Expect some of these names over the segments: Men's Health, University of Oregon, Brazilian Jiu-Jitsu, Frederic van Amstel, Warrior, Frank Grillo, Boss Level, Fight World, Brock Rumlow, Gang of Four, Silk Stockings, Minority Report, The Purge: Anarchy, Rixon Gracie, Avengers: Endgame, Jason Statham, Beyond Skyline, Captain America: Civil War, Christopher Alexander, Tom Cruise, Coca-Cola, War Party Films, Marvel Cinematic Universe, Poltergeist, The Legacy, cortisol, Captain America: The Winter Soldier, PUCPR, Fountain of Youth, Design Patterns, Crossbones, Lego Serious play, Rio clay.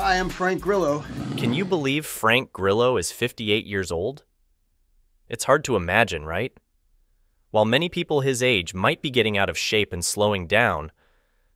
Hi, I'm Frank Grillo. Can you believe Frank Grillo is 58 years old? It's hard to imagine, right? While many people his age might be getting out of shape and slowing down,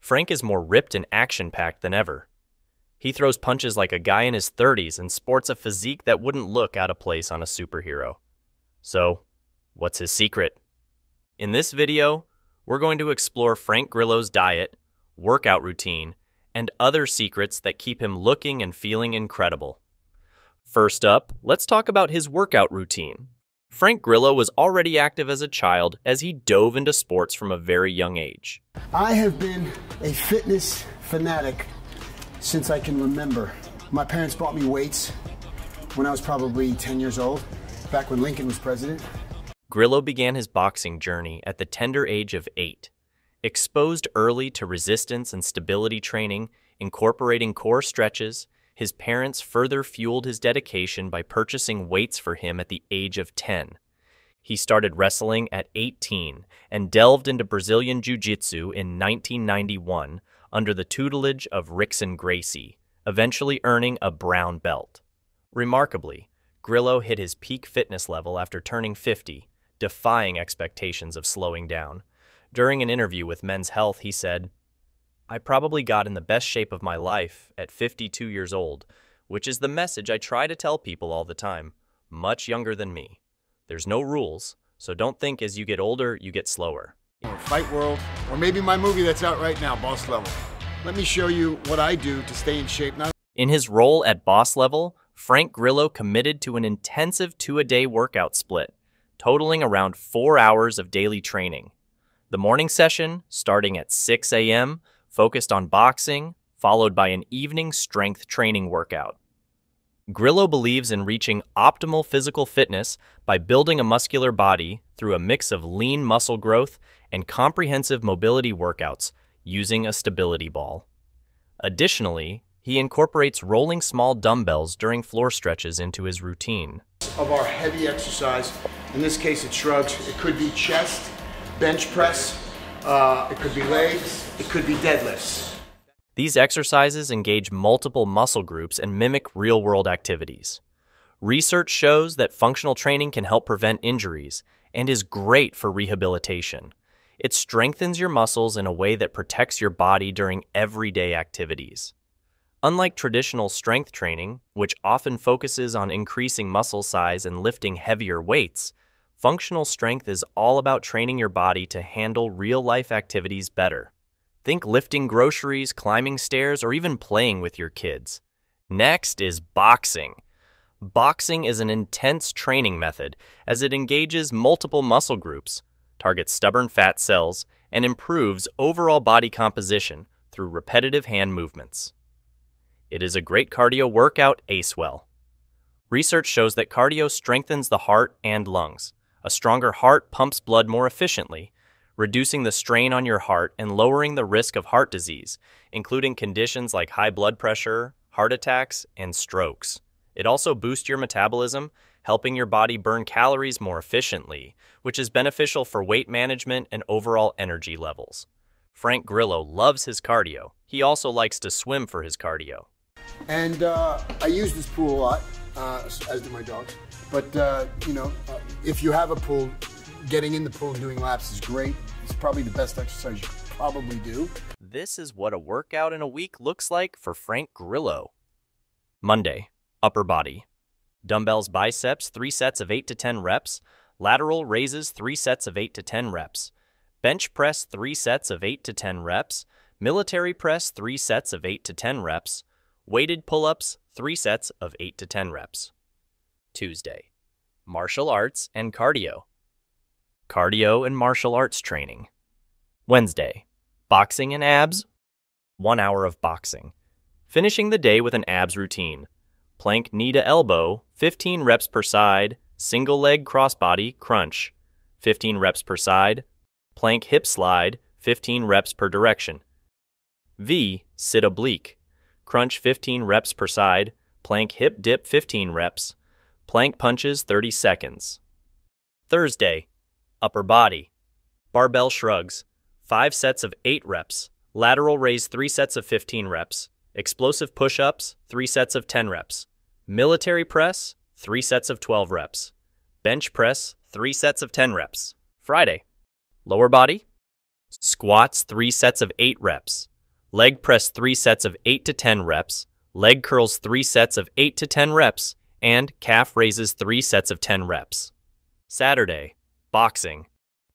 Frank is more ripped and action-packed than ever. He throws punches like a guy in his 30s and sports a physique that wouldn't look out of place on a superhero. So, what's his secret? In this video, we're going to explore Frank Grillo's diet, workout routine, and other secrets that keep him looking and feeling incredible. First up, let's talk about his workout routine. Frank Grillo was already active as a child as he dove into sports from a very young age. I have been a fitness fanatic since I can remember. My parents bought me weights when I was probably 10 years old, back when Lincoln was president. Grillo began his boxing journey at the tender age of 8, exposed early to resistance and stability training, incorporating core stretches. His parents further fueled his dedication by purchasing weights for him at the age of 10. He started wrestling at 18 and delved into Brazilian Jiu-Jitsu in 1991 under the tutelage of Rixon Gracie, eventually earning a brown belt. Remarkably, Grillo hit his peak fitness level after turning 50, defying expectations of slowing down. During an interview with Men's Health, he said, "I probably got in the best shape of my life at 52 years old, which is the message I try to tell people all the time, much younger than me. There's no rules, so don't think as you get older, you get slower." Or Fight World, or maybe my movie that's out right now, Boss Level. Let me show you what I do to stay in shape now. In his role at Boss Level, Frank Grillo committed to an intensive 2-a-day workout split, totaling around 4 hours of daily training. The morning session, starting at 6 a.m., focused on boxing, followed by an evening strength training workout. Grillo believes in reaching optimal physical fitness by building a muscular body through a mix of lean muscle growth and comprehensive mobility workouts using a stability ball. Additionally, he incorporates rolling small dumbbells during floor stretches into his routine. Of our heavy exercise, in this case it's shrugs, it could be chest, bench press, it could be legs, it could be deadlifts. These exercises engage multiple muscle groups and mimic real-world activities. Research shows that functional training can help prevent injuries and is great for rehabilitation. It strengthens your muscles in a way that protects your body during everyday activities. Unlike traditional strength training, which often focuses on increasing muscle size and lifting heavier weights, functional strength is all about training your body to handle real-life activities better. Think lifting groceries, climbing stairs, or even playing with your kids. Next is boxing. Boxing is an intense training method as it engages multiple muscle groups, targets stubborn fat cells, and improves overall body composition through repetitive hand movements. It is a great cardio workout as well. Research shows that cardio strengthens the heart and lungs. A stronger heart pumps blood more efficiently, reducing the strain on your heart and lowering the risk of heart disease, including conditions like high blood pressure, heart attacks, and strokes. It also boosts your metabolism, helping your body burn calories more efficiently, which is beneficial for weight management and overall energy levels. Frank Grillo loves his cardio. He also likes to swim for his cardio. And I use this pool a lot, as do my dogs. But, you know, if you have a pool, getting in the pool and doing laps is great. It's probably the best exercise you could probably do. This is what a workout in a week looks like for Frank Grillo. Monday, upper body. Dumbbells biceps, 3 sets of 8 to 10 reps. Lateral raises, 3 sets of 8 to 10 reps. Bench press, 3 sets of 8 to 10 reps. Military press, 3 sets of 8 to 10 reps. Weighted pull-ups, 3 sets of 8 to 10 reps. Tuesday, martial arts and cardio. Cardio and martial arts training. Wednesday, boxing and abs. 1 hour of boxing. Finishing the day with an abs routine. Plank knee to elbow, 15 reps per side. Single leg crossbody crunch, 15 reps per side. Plank hip slide, 15 reps per direction. V, sit oblique. Crunch 15 reps per side, plank hip dip 15 reps, plank punches 30 seconds. Thursday, upper body. Barbell shrugs, 5 sets of 8 reps, lateral raise 3 sets of 15 reps, Explosive push-ups, 3 sets of 10 reps. Military press, 3 sets of 12 reps. Bench press, 3 sets of 10 reps. Friday. Lower body. Squats, 3 sets of 8 reps. Leg press, 3 sets of 8 to 10 reps. Leg curls, 3 sets of 8 to 10 reps. And calf raises, 3 sets of 10 reps. Saturday. Boxing.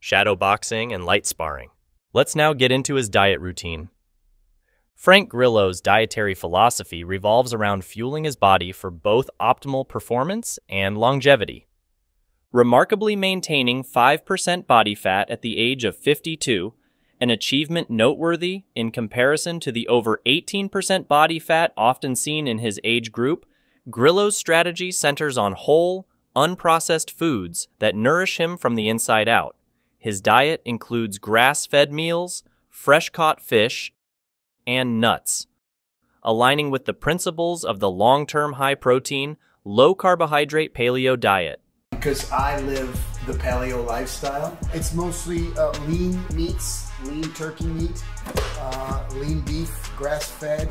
Shadow boxing and light sparring. Let's now get into his diet routine. Frank Grillo's dietary philosophy revolves around fueling his body for both optimal performance and longevity. Remarkably maintaining 5% body fat at the age of 52, an achievement noteworthy in comparison to the over 18% body fat often seen in his age group, Grillo's strategy centers on whole, unprocessed foods that nourish him from the inside out. His diet includes grass-fed meals, fresh-caught fish, and nuts, aligning with the principles of the long-term high-protein, low-carbohydrate paleo diet. Because I live the paleo lifestyle, it's mostly lean meats, lean turkey meat, lean beef, grass-fed,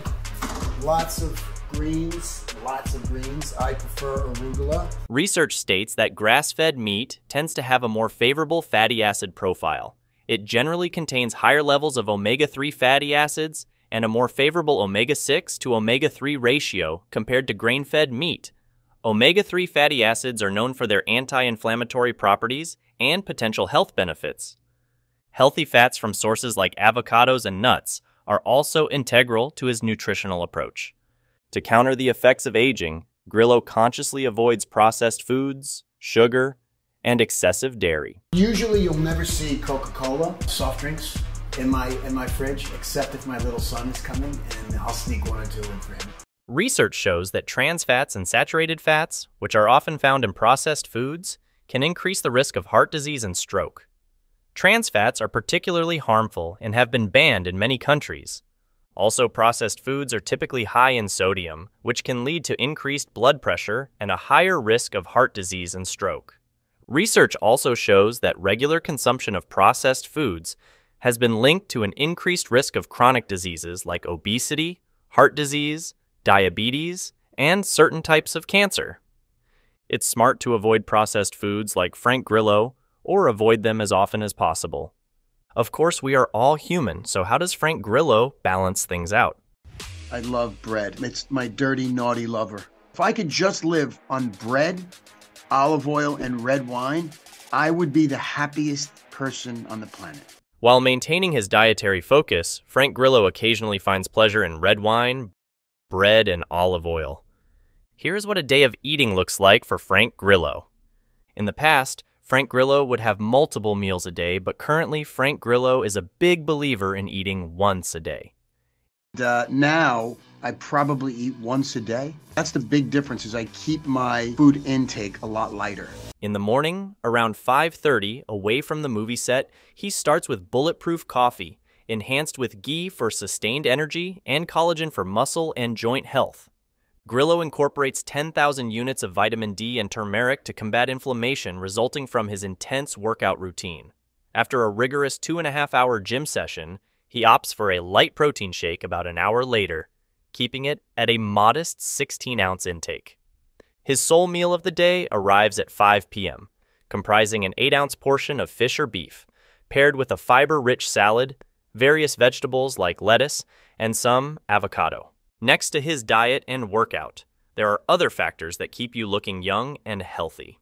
lots of greens, lots of greens. I prefer arugula. Research states that grass-fed meat tends to have a more favorable fatty acid profile. It generally contains higher levels of omega-3 fatty acids and a more favorable omega-6 to omega-3 ratio compared to grain-fed meat. Omega-3 fatty acids are known for their anti-inflammatory properties and potential health benefits. Healthy fats from sources like avocados and nuts are also integral to his nutritional approach. To counter the effects of aging, Grillo consciously avoids processed foods, sugar, and excessive dairy. Usually you'll never see Coca-Cola, soft drinks in my fridge, except if my little son is coming, and I'll sneak one or two in for him. Research shows that trans fats and saturated fats, which are often found in processed foods, can increase the risk of heart disease and stroke. Trans fats are particularly harmful and have been banned in many countries. Also, processed foods are typically high in sodium, which can lead to increased blood pressure and a higher risk of heart disease and stroke. Research also shows that regular consumption of processed foods has been linked to an increased risk of chronic diseases like obesity, heart disease, diabetes, and certain types of cancer. It's smart to avoid processed foods like Frank Grillo, or avoid them as often as possible. Of course, we are all human, so how does Frank Grillo balance things out? I love bread. It's my dirty, naughty lover. If I could just live on bread, olive oil, and red wine, I would be the happiest person on the planet. While maintaining his dietary focus, Frank Grillo occasionally finds pleasure in red wine, bread, and olive oil. Here's what a day of eating looks like for Frank Grillo. In the past, Frank Grillo would have multiple meals a day, but currently Frank Grillo is a big believer in eating once a day. Now I probably eat once a day. That's the big difference, is I keep my food intake a lot lighter. In the morning, around 5:30, away from the movie set, he starts with bulletproof coffee, enhanced with ghee for sustained energy and collagen for muscle and joint health. Grillo incorporates 10,000 units of vitamin D and turmeric to combat inflammation resulting from his intense workout routine. After a rigorous 2.5-hour gym session, he opts for a light protein shake about an hour later, keeping it at a modest 16-ounce intake. His sole meal of the day arrives at 5 p.m., comprising an 8-ounce portion of fish or beef, paired with a fiber-rich salad, various vegetables like lettuce, and some avocado. Next to his diet and workout, there are other factors that keep you looking young and healthy.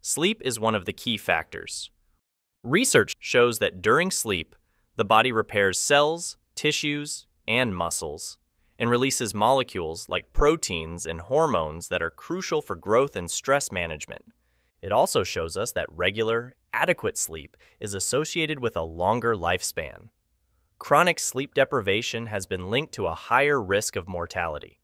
Sleep is one of the key factors. Research shows that during sleep, the body repairs cells, tissues, and muscles, and releases molecules like proteins and hormones that are crucial for growth and stress management. It also shows us that regular, adequate sleep is associated with a longer lifespan. Chronic sleep deprivation has been linked to a higher risk of mortality.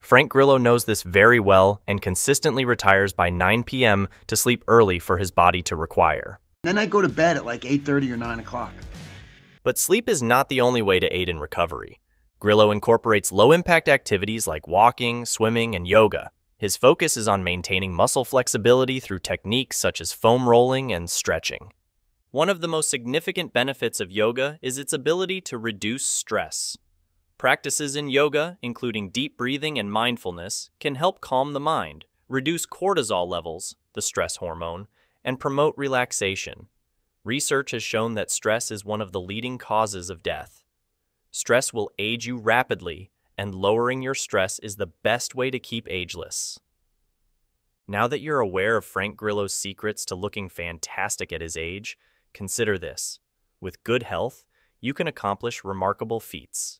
Frank Grillo knows this very well and consistently retires by 9 p.m. to sleep early for his body to require. Then I go to bed at like 8:30 or 9 o'clock. But sleep is not the only way to aid in recovery. Grillo incorporates low-impact activities like walking, swimming, and yoga. His focus is on maintaining muscle flexibility through techniques such as foam rolling and stretching. One of the most significant benefits of yoga is its ability to reduce stress. Practices in yoga, including deep breathing and mindfulness, can help calm the mind, reduce cortisol levels, the stress hormone, and promote relaxation. Research has shown that stress is one of the leading causes of death. Stress will age you rapidly, and lowering your stress is the best way to keep ageless. Now that you're aware of Frank Grillo's secrets to looking fantastic at his age, consider this. With good health, you can accomplish remarkable feats.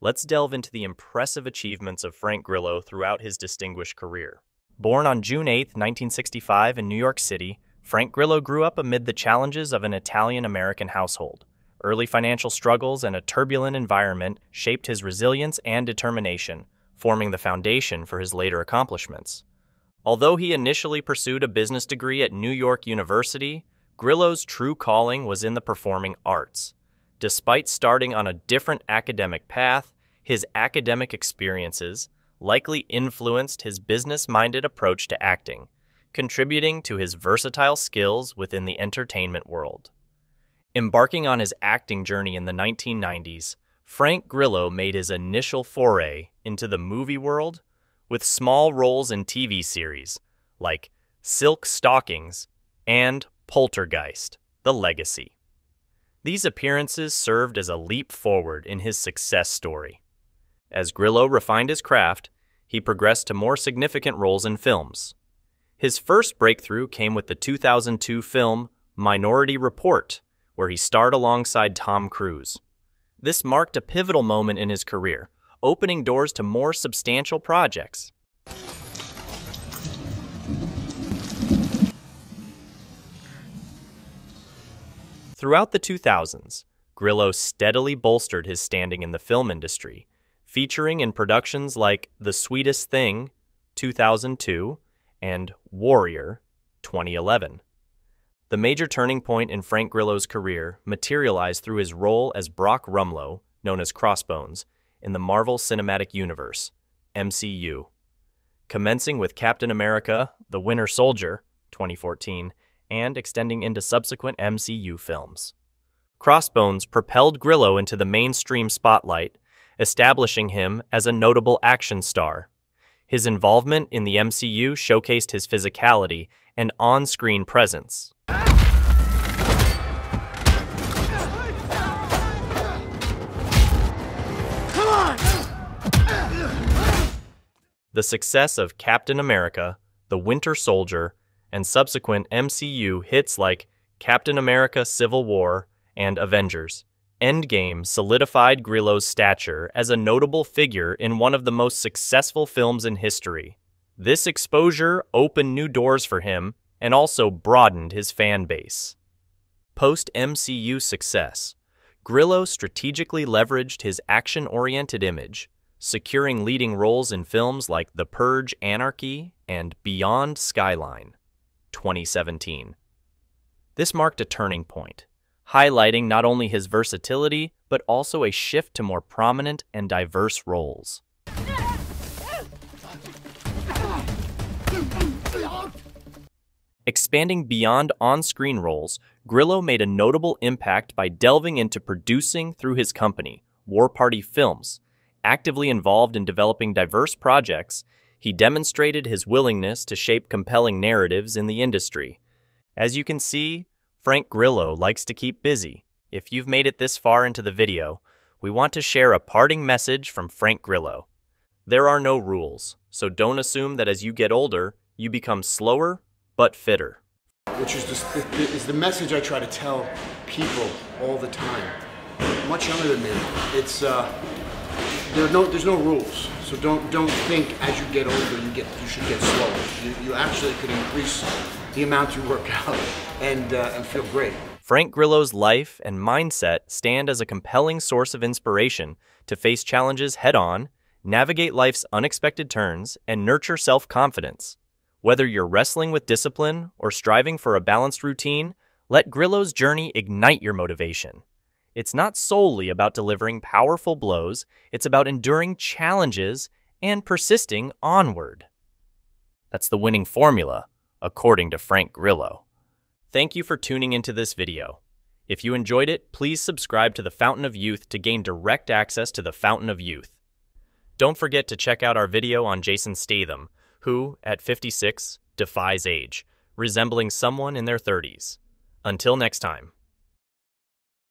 Let's delve into the impressive achievements of Frank Grillo throughout his distinguished career. Born on June 8, 1965 in New York City, Frank Grillo grew up amid the challenges of an Italian-American household. Early financial struggles and a turbulent environment shaped his resilience and determination, forming the foundation for his later accomplishments. Although he initially pursued a business degree at New York University, Grillo's true calling was in the performing arts. Despite starting on a different academic path, his academic experiences likely influenced his business-minded approach to acting, contributing to his versatile skills within the entertainment world. Embarking on his acting journey in the 1990s, Frank Grillo made his initial foray into the movie world with small roles in TV series like Silk Stockings and Poltergeist, The Legacy. These appearances served as a leap forward in his success story. As Grillo refined his craft, he progressed to more significant roles in films. His first breakthrough came with the 2002 film Minority Report, where he starred alongside Tom Cruise. This marked a pivotal moment in his career, opening doors to more substantial projects. Throughout the 2000s, Grillo steadily bolstered his standing in the film industry, featuring in productions like The Sweetest Thing, 2002, and Warrior, 2011. The major turning point in Frank Grillo's career materialized through his role as Brock Rumlow, known as Crossbones, in the Marvel Cinematic Universe, MCU. Commencing with Captain America: The Winter Soldier, 2014, and extending into subsequent MCU films. Crossbones propelled Grillo into the mainstream spotlight, establishing him as a notable action star. His involvement in the MCU showcased his physicality and on-screen presence. Come on! The success of Captain America, The Winter Soldier, and subsequent MCU hits like Captain America: Civil War and Avengers: Endgame solidified Grillo's stature as a notable figure in one of the most successful films in history. This exposure opened new doors for him and also broadened his fan base. Post-MCU success, Grillo strategically leveraged his action-oriented image, securing leading roles in films like The Purge: Anarchy and Beyond Skyline, 2017. This marked a turning point, highlighting not only his versatility, but also a shift to more prominent and diverse roles. Expanding beyond on-screen roles, Grillo made a notable impact by delving into producing through his company, War Party Films. Actively involved in developing diverse projects, he demonstrated his willingness to shape compelling narratives in the industry. As you can see, Frank Grillo likes to keep busy. If you've made it this far into the video, we want to share a parting message from Frank Grillo. There are no rules, so don't assume that as you get older, you become slower but fitter. Which is just the message I try to tell people all the time. Much younger than me, it's there's no rules. So don't think as you get older you should get slower. You actually could increase the amount you work out and feel great. Frank Grillo's life and mindset stand as a compelling source of inspiration to face challenges head-on, navigate life's unexpected turns, and nurture self-confidence. Whether you're wrestling with discipline or striving for a balanced routine, let Grillo's journey ignite your motivation. It's not solely about delivering powerful blows, it's about enduring challenges and persisting onward. That's the winning formula, according to Frank Grillo. Thank you for tuning into this video. If you enjoyed it, please subscribe to the Fountain of Youth to gain direct access to the Fountain of Youth. Don't forget to check out our video on Jason Statham, who, at 56, defies age, resembling someone in their 30s. Until next time.